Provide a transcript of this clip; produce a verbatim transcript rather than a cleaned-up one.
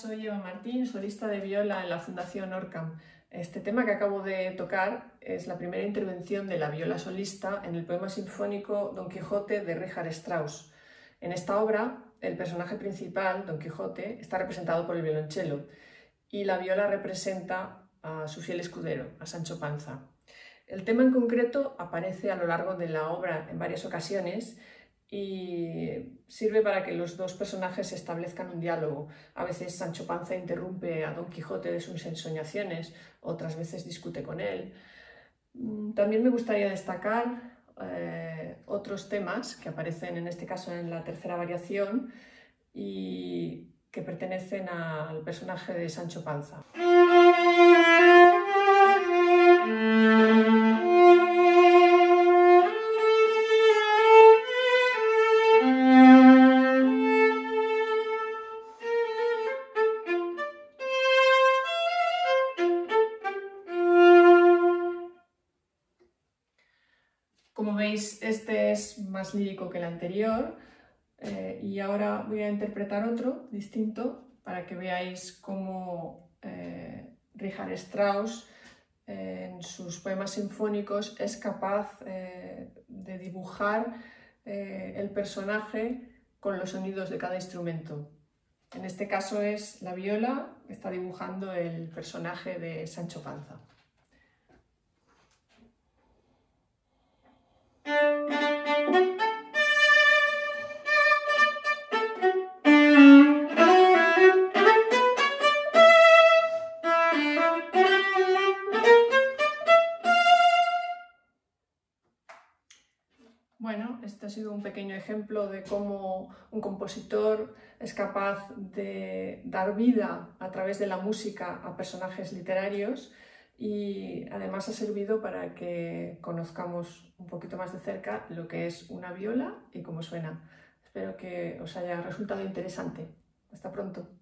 soy Eva Martín, solista de viola en la Fundación ORCAM. Este tema que acabo de tocar es la primera intervención de la viola solista en el poema sinfónico Don Quijote de Richard Strauss. En esta obra, el personaje principal, Don Quijote, está representado por el violonchelo y la viola representa a su fiel escudero, a Sancho Panza. El tema en concreto aparece a lo largo de la obra en varias ocasiones y sirve para que los dos personajes establezcan un diálogo. A veces Sancho Panza interrumpe a Don Quijote de sus ensoñaciones, otras veces discute con él. También me gustaría destacar eh, otros temas que aparecen en este caso en la tercera variación y que pertenecen al personaje de Sancho Panza. Como veis, este es más lírico que el anterior eh, y ahora voy a interpretar otro distinto para que veáis cómo eh, Richard Strauss eh, en sus poemas sinfónicos es capaz eh, de dibujar eh, el personaje con los sonidos de cada instrumento. En este caso es la viola que está dibujando el personaje de Sancho Panza. Bueno, este ha sido un pequeño ejemplo de cómo un compositor es capaz de dar vida a través de la música a personajes literarios y además ha servido para que conozcamos un poquito más de cerca lo que es una viola y cómo suena. Espero que os haya resultado interesante. Hasta pronto.